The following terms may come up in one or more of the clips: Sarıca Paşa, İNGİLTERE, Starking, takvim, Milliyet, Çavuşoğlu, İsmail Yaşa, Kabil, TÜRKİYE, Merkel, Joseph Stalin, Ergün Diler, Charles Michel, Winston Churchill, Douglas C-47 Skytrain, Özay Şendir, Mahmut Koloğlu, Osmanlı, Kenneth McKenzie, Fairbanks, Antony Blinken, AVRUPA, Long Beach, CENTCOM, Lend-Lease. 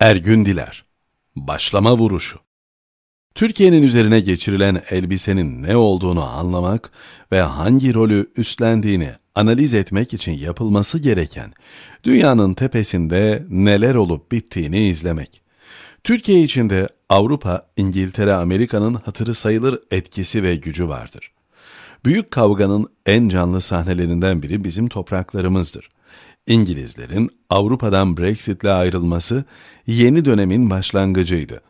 Ergün Diler. Başlama vuruşu. Türkiye'nin üzerine geçirilen elbisenin ne olduğunu anlamak ve hangi rolü üstlendiğini analiz etmek için yapılması gereken, dünyanın tepesinde neler olup bittiğini izlemek. Türkiye içinde Avrupa, İngiltere, Amerika'nın hatırı sayılır etkisi ve gücü vardır. Büyük kavganın en canlı sahnelerinden biri bizim topraklarımızdır. İngilizlerin Avrupa'dan Brexit'le ayrılması yeni dönemin başlangıcıydı.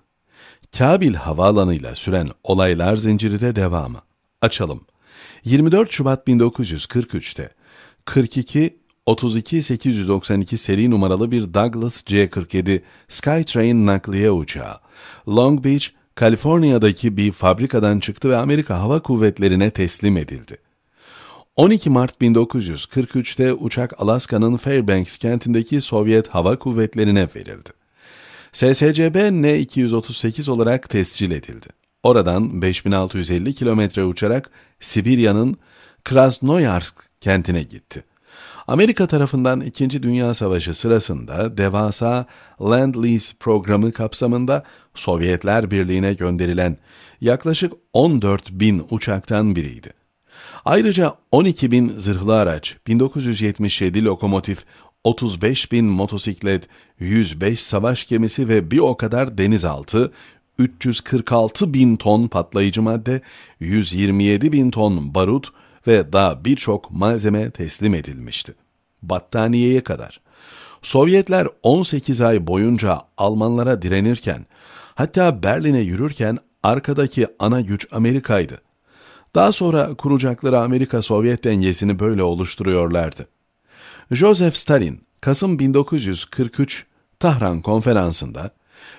Kabil havaalanıyla süren olaylar zinciri de devamı. Açalım. 24 Şubat 1943'te 42-32-892 seri numaralı bir Douglas C-47 Skytrain nakliye uçağı, Long Beach, Kaliforniya'daki bir fabrikadan çıktı ve Amerika Hava Kuvvetleri'ne teslim edildi. 12 Mart 1943'te uçak Alaska'nın Fairbanks kentindeki Sovyet Hava Kuvvetleri'ne verildi. SSCB N-238 olarak tescil edildi. Oradan 5650 kilometre uçarak Sibirya'nın Krasnoyarsk kentine gitti. Amerika tarafından 2. Dünya Savaşı sırasında devasa Lend-Lease programı kapsamında Sovyetler Birliği'ne gönderilen yaklaşık 14.000 uçaktan biriydi. Ayrıca 12.000 zırhlı araç, 1977 lokomotif, 35.000 motosiklet, 105 savaş gemisi ve bir o kadar denizaltı, 346.000 ton patlayıcı madde, 127.000 ton barut ve daha birçok malzeme teslim edilmişti. Battaniyeye kadar. Sovyetler 18 ay boyunca Almanlara direnirken, hatta Berlin'e yürürken arkadaki ana güç Amerika'ydı. Daha sonra kuracakları Amerika-Sovyet dengesini böyle oluşturuyorlardı. Joseph Stalin, Kasım 1943 Tahran Konferansı'nda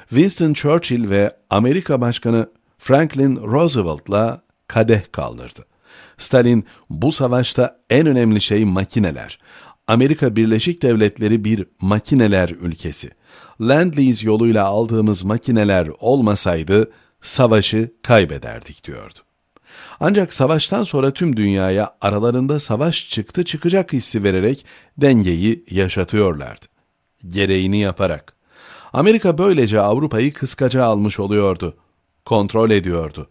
Winston Churchill ve Amerika Başkanı Franklin Roosevelt'la kadeh kaldırdı. Stalin, bu savaşta en önemli şey makineler. Amerika Birleşik Devletleri bir makineler ülkesi. Lend-Lease yoluyla aldığımız makineler olmasaydı savaşı kaybederdik diyordu. Ancak savaştan sonra tüm dünyaya aralarında savaş çıktı çıkacak hissi vererek dengeyi yaşatıyorlardı. Gereğini yaparak. Amerika böylece Avrupa'yı kıskaca almış oluyordu. Kontrol ediyordu.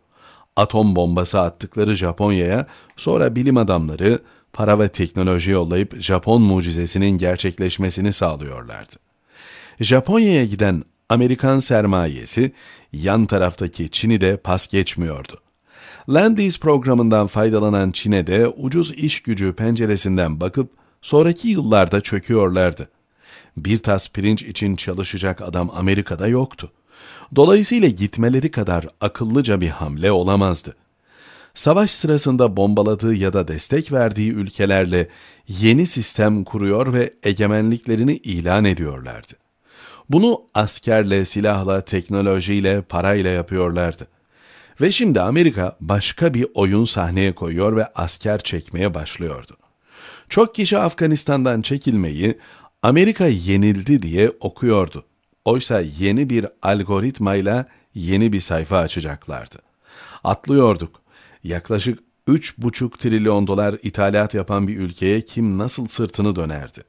Atom bombası attıkları Japonya'ya sonra bilim adamları para ve teknoloji yollayıp Japon mucizesinin gerçekleşmesini sağlıyorlardı. Japonya'ya giden Amerikan sermayesi yan taraftaki Çin'i de pas geçmiyordu. Lend-Lease programından faydalanan Çin'e de ucuz iş gücü penceresinden bakıp sonraki yıllarda çöküyorlardı. Bir tas pirinç için çalışacak adam Amerika'da yoktu. Dolayısıyla gitmeleri kadar akıllıca bir hamle olamazdı. Savaş sırasında bombaladığı ya da destek verdiği ülkelerle yeni sistem kuruyor ve egemenliklerini ilan ediyorlardı. Bunu askerle, silahla, teknolojiyle, parayla yapıyorlardı. Ve şimdi Amerika başka bir oyun sahneye koyuyor ve asker çekmeye başlıyordu. Çok kişi Afganistan'dan çekilmeyi Amerika yenildi diye okuyordu. Oysa yeni bir algoritmayla yeni bir sayfa açacaklardı. Atlıyorduk. Yaklaşık 3,5 trilyon dolar ithalat yapan bir ülkeye kim nasıl sırtını dönerdi?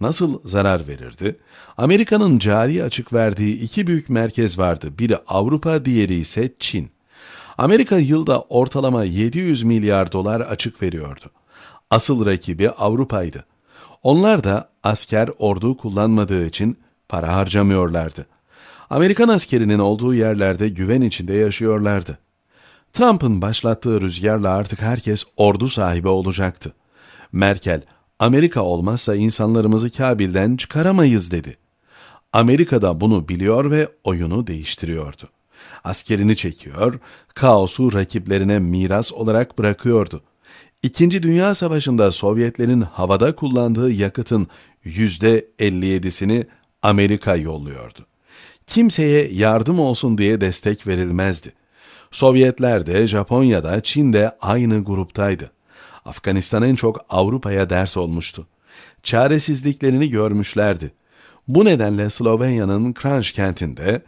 Nasıl zarar verirdi? Amerika'nın cari açık verdiği iki büyük merkez vardı. Biri Avrupa, diğeri ise Çin. Amerika yılda ortalama 700 milyar dolar açık veriyordu. Asıl rakibi Avrupa'ydı. Onlar da asker ordu kullanmadığı için para harcamıyorlardı. Amerikan askerinin olduğu yerlerde güven içinde yaşıyorlardı. Trump'ın başlattığı rüzgarla artık herkes ordu sahibi olacaktı. Merkel, Amerika olmazsa insanlarımızı Kabil'den çıkaramayız dedi. Amerika da bunu biliyor ve oyunu değiştiriyordu. Askerini çekiyor, kaosu rakiplerine miras olarak bırakıyordu. İkinci Dünya Savaşı'nda Sovyetlerin havada kullandığı yakıtın %57'sini Amerika yolluyordu. Kimseye yardım olsun diye destek verilmezdi. Sovyetler de, Japonya'da, Çin'de aynı gruptaydı. Afganistan en çok Avrupa'ya ders olmuştu. Çaresizliklerini görmüşlerdi. Bu nedenle Slovenya'nın Kranj kentinde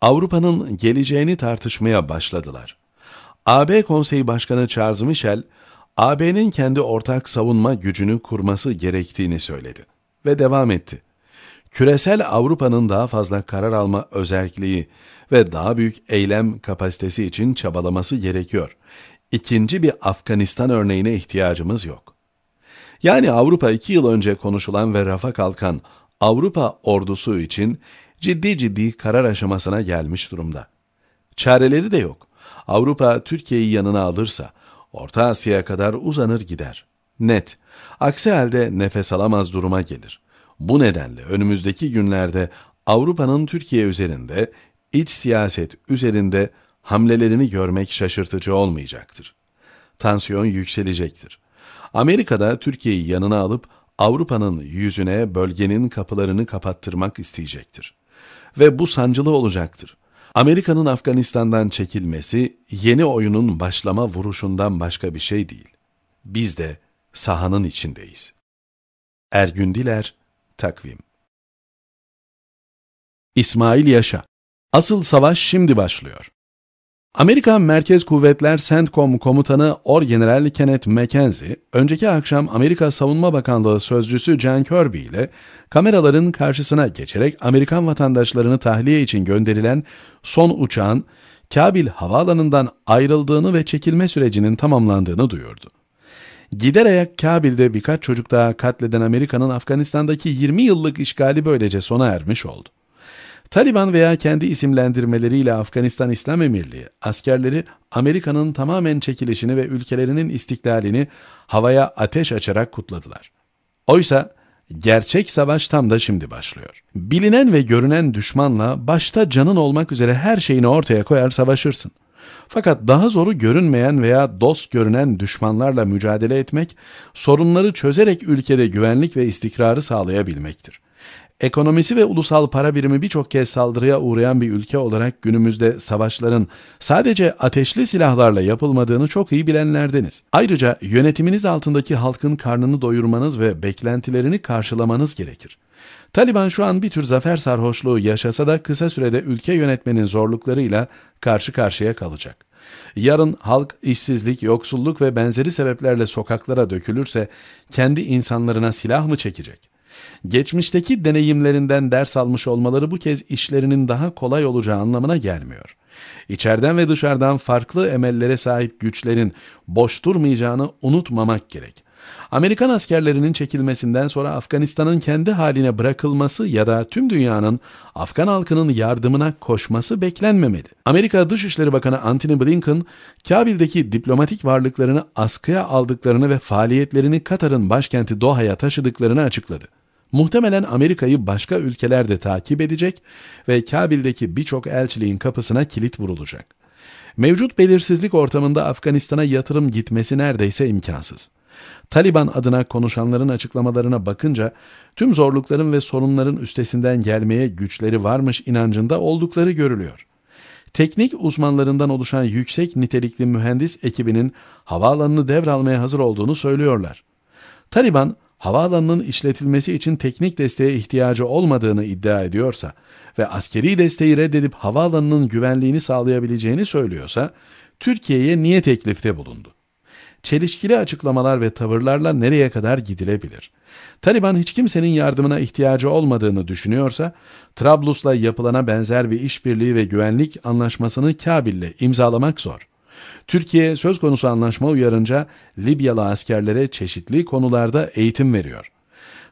Avrupa'nın geleceğini tartışmaya başladılar. AB Konseyi Başkanı Charles Michel, AB'nin kendi ortak savunma gücünü kurması gerektiğini söyledi ve devam etti. küresel Avrupa'nın daha fazla karar alma özelliği ve daha büyük eylem kapasitesi için çabalaması gerekiyor. İkinci bir Afganistan örneğine ihtiyacımız yok. Yani Avrupa 2 yıl önce konuşulan ve rafa kalkan Avrupa ordusu için ciddi karar aşamasına gelmiş durumda. Çareleri de yok. Avrupa Türkiye'yi yanına alırsa Orta Asya'ya kadar uzanır gider. Net. Aksi halde nefes alamaz duruma gelir. Bu nedenle önümüzdeki günlerde Avrupa'nın Türkiye üzerinde, iç siyaset üzerinde hamlelerini görmek şaşırtıcı olmayacaktır. Tansiyon yükselecektir. Amerika'da Türkiye'yi yanına alıp Avrupa'nın yüzüne bölgenin kapılarını kapattırmak isteyecektir. Ve bu sancılı olacaktır. Amerika'nın Afganistan'dan çekilmesi yeni oyunun başlama vuruşundan başka bir şey değil. Biz de sahanın içindeyiz. Ergün Diler, Takvim. İsmail Yaşa. Asıl savaş şimdi başlıyor. Amerikan Merkez Kuvvetler CENTCOM Komutanı Orgeneral Kenneth McKenzie, önceki akşam Amerika Savunma Bakanlığı Sözcüsü John Kirby ile kameraların karşısına geçerek Amerikan vatandaşlarını tahliye için gönderilen son uçağın Kabil havaalanından ayrıldığını ve çekilme sürecinin tamamlandığını duyurdu. Giderek Kabil'de birkaç çocuk daha katleden Amerika'nın Afganistan'daki 20 yıllık işgali böylece sona ermiş oldu. Taliban veya kendi isimlendirmeleriyle Afganistan İslam Emirliği askerleri Amerika'nın tamamen çekilişini ve ülkelerinin istiklalini havaya ateş açarak kutladılar. Oysa gerçek savaş tam da şimdi başlıyor. Bilinen ve görünen düşmanla başta canın olmak üzere her şeyini ortaya koyar savaşırsın. Fakat daha zoru görünmeyen veya dost görünen düşmanlarla mücadele etmek, sorunları çözerek ülkede güvenlik ve istikrarı sağlayabilmektir. Ekonomisi ve ulusal para birimi birçok kez saldırıya uğrayan bir ülke olarak günümüzde savaşların sadece ateşli silahlarla yapılmadığını çok iyi bilenlerdeniz. Ayrıca yönetiminiz altındaki halkın karnını doyurmanız ve beklentilerini karşılamanız gerekir. Taliban şu an bir tür zafer sarhoşluğu yaşasa da kısa sürede ülke yönetmenin zorluklarıyla karşı karşıya kalacak. Yarın halk işsizlik, yoksulluk ve benzeri sebeplerle sokaklara dökülürse kendi insanlarına silah mı çekecek? Geçmişteki deneyimlerinden ders almış olmaları bu kez işlerinin daha kolay olacağı anlamına gelmiyor. İçeriden ve dışarıdan farklı emellere sahip güçlerin boş durmayacağını unutmamak gerek. Amerikan askerlerinin çekilmesinden sonra Afganistan'ın kendi haline bırakılması ya da tüm dünyanın Afgan halkının yardımına koşması beklenmemeli. Amerika Dışişleri Bakanı Antony Blinken, Kabil'deki diplomatik varlıklarını askıya aldıklarını ve faaliyetlerini Katar'ın başkenti Doha'ya taşıdıklarını açıkladı. Muhtemelen Amerika'yı başka ülkeler de takip edecek ve Kabil'deki birçok elçiliğin kapısına kilit vurulacak. Mevcut belirsizlik ortamında Afganistan'a yatırım gitmesi neredeyse imkansız. Taliban adına konuşanların açıklamalarına bakınca tüm zorlukların ve sorunların üstesinden gelmeye güçleri varmış inancında oldukları görülüyor. Teknik uzmanlarından oluşan yüksek nitelikli mühendis ekibinin havaalanını devralmaya hazır olduğunu söylüyorlar. Taliban, havaalanının işletilmesi için teknik desteğe ihtiyacı olmadığını iddia ediyorsa ve askeri desteği reddedip havaalanının güvenliğini sağlayabileceğini söylüyorsa, Türkiye'ye niye teklifte bulundu? Çelişkili açıklamalar ve tavırlarla nereye kadar gidilebilir? Taliban hiç kimsenin yardımına ihtiyacı olmadığını düşünüyorsa, Trablus'la yapılana benzer bir işbirliği ve güvenlik anlaşmasını Kabil'le imzalamak zor. Türkiye söz konusu anlaşma uyarınca Libyalı askerlere çeşitli konularda eğitim veriyor.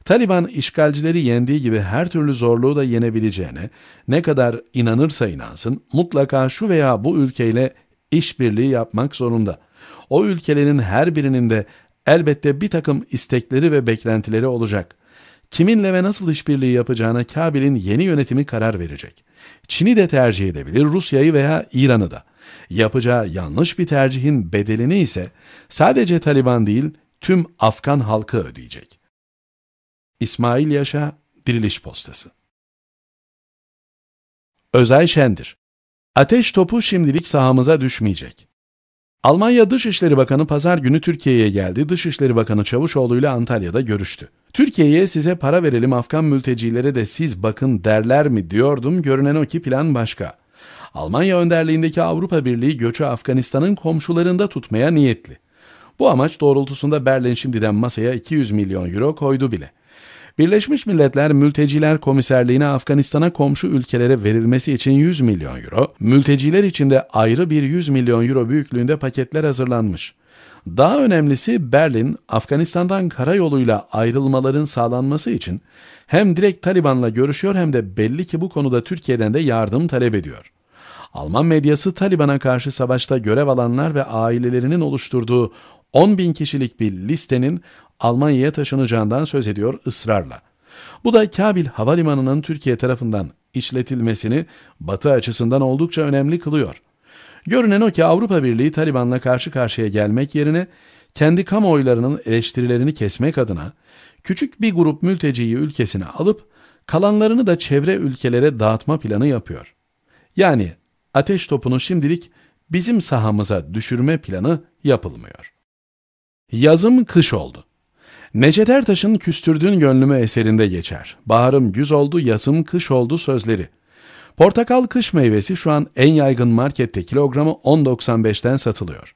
Taliban işgalcileri yendiği gibi her türlü zorluğu da yenebileceğine ne kadar inanırsa inansın mutlaka şu veya bu ülkeyle işbirliği yapmak zorunda. O ülkelerin her birinin de elbette bir takım istekleri ve beklentileri olacak. Kiminle ve nasıl işbirliği yapacağına Kabil'in yeni yönetimi karar verecek. Çin'i de tercih edebilir, Rusya'yı veya İran'ı da. Yapacağı yanlış bir tercihin bedelini ise sadece Taliban değil, tüm Afgan halkı ödeyecek. İsmail Yaşa, Diriliş Postası. Özay Şendir. Ateş topu şimdilik sahamıza düşmeyecek. Almanya Dışişleri Bakanı pazar günü Türkiye'ye geldi. Dışişleri Bakanı Çavuşoğlu ile Antalya'da görüştü. Türkiye'ye size para verelim, Afgan mültecilere de siz bakın derler mi diyordum, görünen o ki plan başka. Almanya önderliğindeki Avrupa Birliği göçü Afganistan'ın komşularında tutmaya niyetli. Bu amaç doğrultusunda Berlin şimdiden masaya 200 milyon euro koydu bile. Birleşmiş Milletler Mülteciler Komiserliği'ne Afganistan'a komşu ülkelere verilmesi için 100 milyon euro, mülteciler için de ayrı bir 100 milyon euro büyüklüğünde paketler hazırlanmış. Daha önemlisi Berlin, Afganistan'dan karayoluyla ayrılmaların sağlanması için hem direkt Taliban'la görüşüyor hem de belli ki bu konuda Türkiye'den de yardım talep ediyor. Alman medyası Taliban'a karşı savaşta görev alanlar ve ailelerinin oluşturduğu 10.000 kişilik bir listenin Almanya'ya taşınacağından söz ediyor ısrarla. Bu da Kabil Havalimanı'nın Türkiye tarafından işletilmesini Batı açısından oldukça önemli kılıyor. Görünen o ki Avrupa Birliği Taliban'la karşı karşıya gelmek yerine kendi kamuoylarının eleştirilerini kesmek adına küçük bir grup mülteciyi ülkesine alıp kalanlarını da çevre ülkelere dağıtma planı yapıyor. Yani ateş topunu şimdilik bizim sahamıza düşürme planı yapılmıyor. Yazım kış oldu. Necdet Ertaş'ın Küstürdün Gönlümü eserinde geçer. Baharım güz oldu, yazım kış oldu sözleri. Portakal kış meyvesi şu an en yaygın markette kilogramı 10.95'ten satılıyor.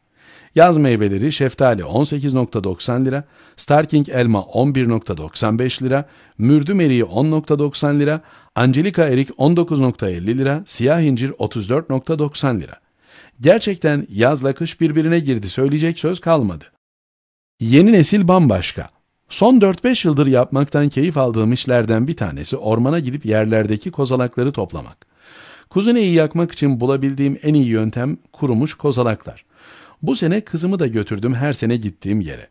Yaz meyveleri şeftali 18.90 lira, Starking elma 11.95 lira, mürdüm eriği 10.90 lira, angelika erik 19.50 lira, siyah incir 34.90 lira. Gerçekten yazla kış birbirine girdi, söyleyecek söz kalmadı. Yeni nesil bambaşka. Son 4-5 yıldır yapmaktan keyif aldığım işlerden bir tanesi ormana gidip yerlerdeki kozalakları toplamak. Kuzineyi yakmak için bulabildiğim en iyi yöntem kurumuş kozalaklar. Bu sene kızımı da götürdüm her sene gittiğim yere.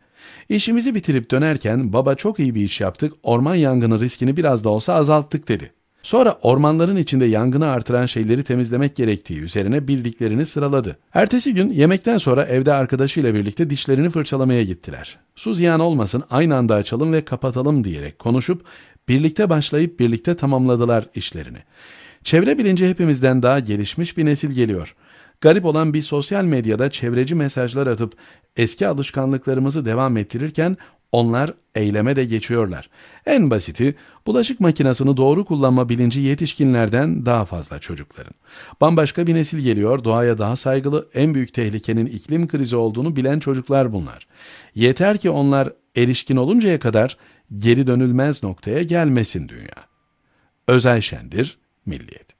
İşimizi bitirip dönerken baba çok iyi bir iş yaptık, orman yangını riskini biraz da olsa azalttık dedi. Sonra ormanların içinde yangını artıran şeyleri temizlemek gerektiği üzerine bildiklerini sıraladı. Ertesi gün yemekten sonra evde arkadaşıyla birlikte dişlerini fırçalamaya gittiler. Su ziyan olmasın, aynı anda açalım ve kapatalım diyerek konuşup birlikte başlayıp birlikte tamamladılar işlerini. Çevre bilinci hepimizden daha gelişmiş bir nesil geliyor. Garip olan bir sosyal medyada çevreci mesajlar atıp eski alışkanlıklarımızı devam ettirirken onlar eyleme de geçiyorlar. En basiti bulaşık makinesini doğru kullanma bilinci yetişkinlerden daha fazla çocukların. Bambaşka bir nesil geliyor, doğaya daha saygılı, en büyük tehlikenin iklim krizi olduğunu bilen çocuklar bunlar. Yeter ki onlar erişkin oluncaya kadar geri dönülmez noktaya gelmesin dünya. Özay Şendir, Milliyet.